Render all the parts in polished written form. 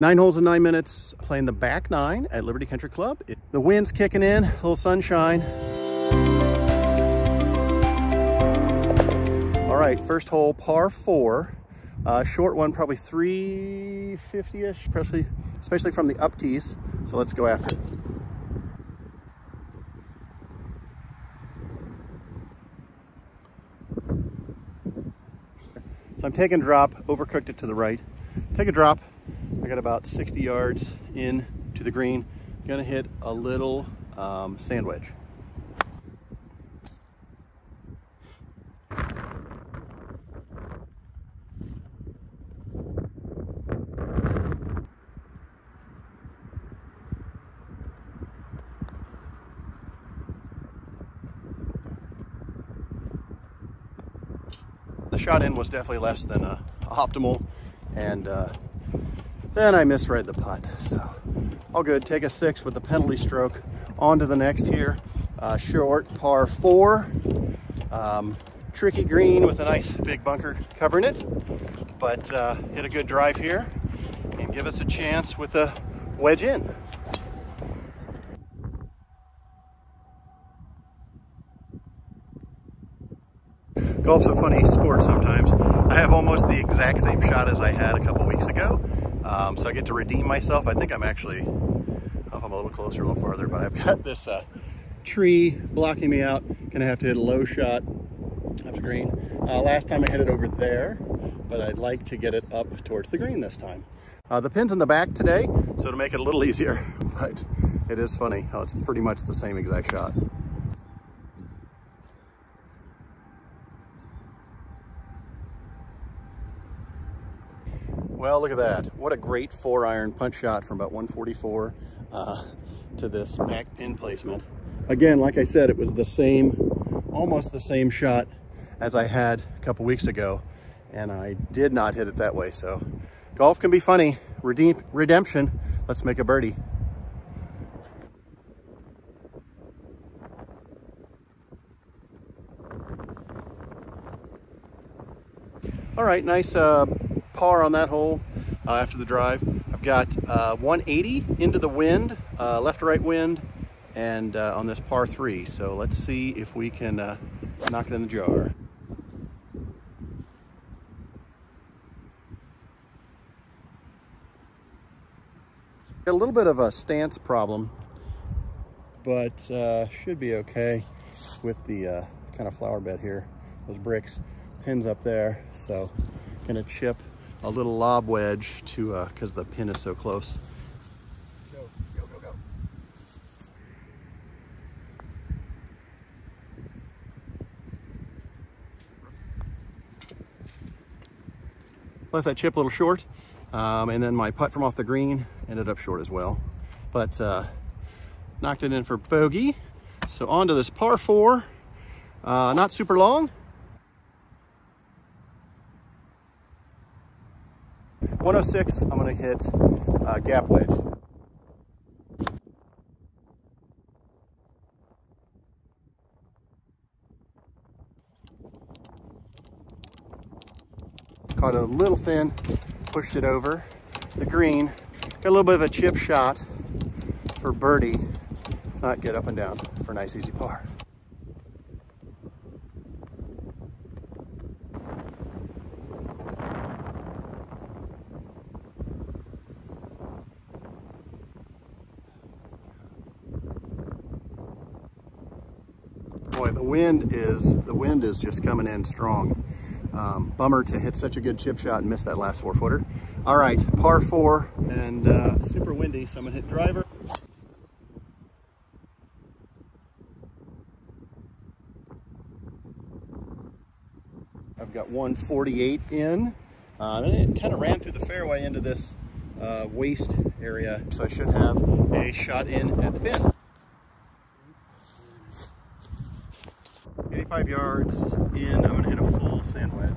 9 holes in 9 minutes, playing the back 9 at Liberty Country Club. The wind's kicking in, a little sunshine. All right, first hole, par 4. Short one, probably 350-ish, especially from the up tees. So let's go after it. So I'm taking drop, overcooked it to the right. Take a drop. I got about 60 yards in to the green. Gonna hit a little sand wedge. The shot in was definitely less than optimal, and then I misread the putt, so all good. Take a 6 with the penalty stroke. On to the next here. Short par 4. Tricky green with a nice big bunker covering it, but hit a good drive here and give us a chance with a wedge in. Golf's a funny sport sometimes. I have almost the exact same shot as I had a couple weeks ago, so I get to redeem myself. I think I'm actually, I don't know if I'm a little closer, a little farther, but I've got this tree blocking me out. Gonna have to hit a low shot up the green. Last time I hit it over there, but I'd like to get it up towards the green this time. The pin's in the back today, so to make it a little easier, but it is funny how it's pretty much the same exact shot. Well, look at that. What a great 4-iron punch shot from about 144 to this back pin placement. Again, like I said, it was the same, almost the same shot as I had a couple weeks ago, and I did not hit it that way. So golf can be funny. Redemption. Let's make a birdie. All right, nice par on that hole after the drive. I've got 180 into the wind, left to right wind, and on this par 3. So let's see if we can knock it in the jar. Got a little bit of a stance problem, but should be okay with the kind of flower bed here. Those bricks, pins up there, so gonna chip a little lob wedge to, cause the pin is so close. Go, go, go, go. Left that chip a little short. And then my putt from off the green ended up short as well, but, knocked it in for bogey. So on to this par 4, not super long. At 106, I'm going to hit gap wedge. Caught it a little thin, pushed it over the green. Got a little bit of a chip shot for birdie. If not, get up and down for a nice easy par. Boy, the wind is just coming in strong. Bummer to hit such a good chip shot and miss that last 4-footer. All right, par 4 and super windy, so I'm gonna hit driver. I've got 148 in, and it kind of ran through the fairway into this waist area, so I should have a shot in at the pin. 85 yards in, I'm going to hit a full sand wedge.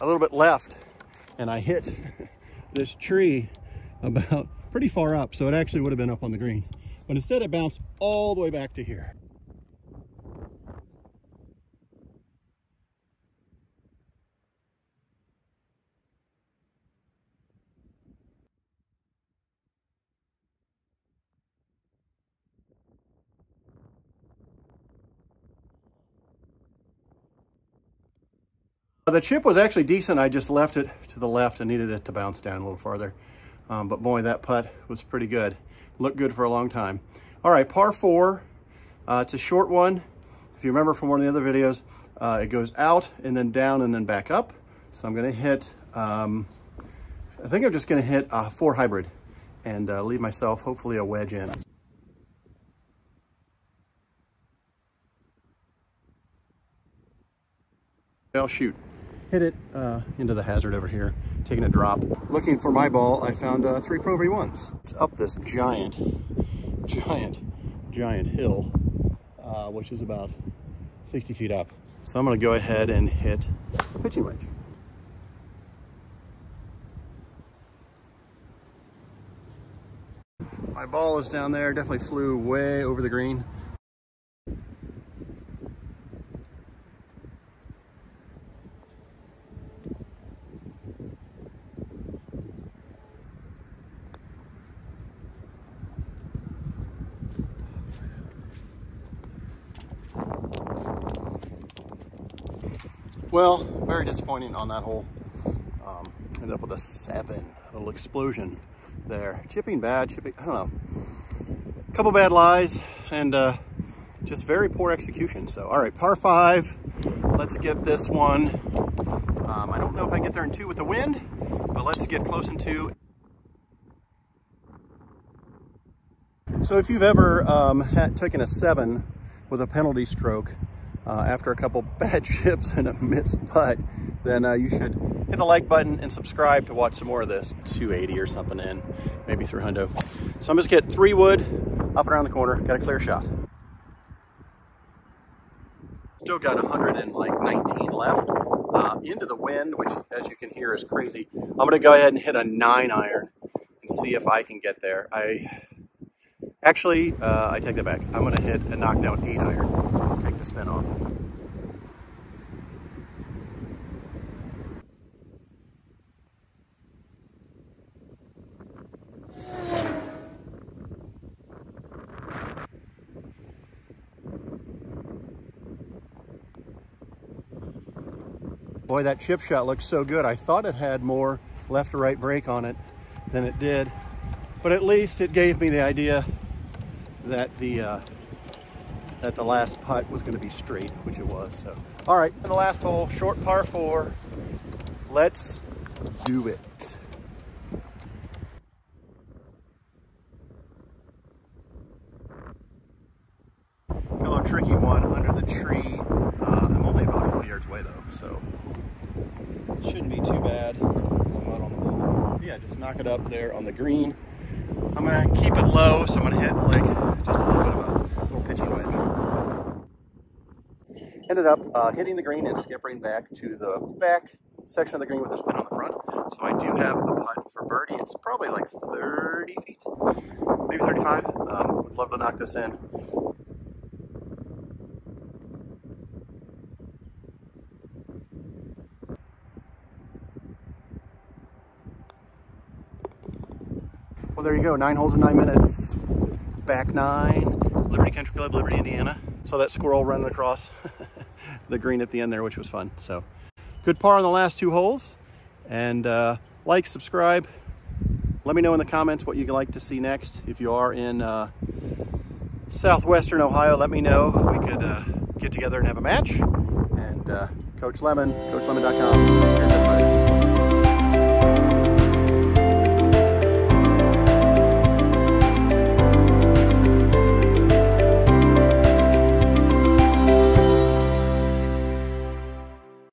a little bit left, and I hit this tree about pretty far up, so it actually would have been up on the green. But instead it bounced all the way back to here. The chip was actually decent. I just left it to the left and needed it to bounce down a little farther. But boy, that putt was pretty good. Looked good for a long time. All right, par four. It's a short one. If you remember from one of the other videos, it goes out and then down and then back up. So I'm gonna hit, I think I'm just gonna hit a 4 hybrid and leave myself hopefully a wedge in. I'll shoot. Hit it into the hazard over here, taking a drop. Looking for my ball, I found 3 Pro V1s. It's up this giant hill, which is about 60 feet up. So I'm gonna go ahead and hit the pitching wedge. My ball is down there, definitely flew way over the green. Well, very disappointing on that hole. Ended up with a 7, a little explosion there. Chipping bad, I don't know. A couple bad lies and just very poor execution. So, all right, par 5, let's get this one. I don't know if I get there in 2 with the wind, but let's get close in 2. So if you've ever taken a 7 with a penalty stroke, after a couple bad chips and a missed putt, then you should hit the like button and subscribe to watch some more of this. 280 or something in, maybe 300. So I'm just getting 3 wood, up and around the corner, got a clear shot. Still got 119 left into the wind, which as you can hear is crazy. I'm gonna go ahead and hit a 9 iron and see if I can get there. I take that back. I'm gonna hit a knockdown 8 iron, take the spin off. Boy, that chip shot looks so good. I thought it had more left to right break on it than it did, but at least it gave me the idea that the last putt was going to be straight, which it was. So, all right, and the last hole, short par 4. Let's do it. A little tricky one under the tree. I'm only about 40 yards away though, so it shouldn't be too bad. It's a mud on the ball. Yeah, just knock it up there on the green. I'm gonna keep it low, so I'm gonna hit like just a little bit of a little pitching wedge. Ended up hitting the green and skippering back to the back section of the green with this pin on the front. So I do have a putt for birdie. It's probably like 30 feet, maybe 35. Would love to knock this in. Well, there you go, 9 holes in 9 minutes. Back 9, Liberty Country Club, Liberty, Indiana. Saw that squirrel running across the green at the end there, which was fun. So good par on the last 2 holes. And like, subscribe. Let me know in the comments what you'd like to see next. If you are in Southwestern Ohio, let me know. We could get together and have a match. And Coach Lemon, coachlemon.com.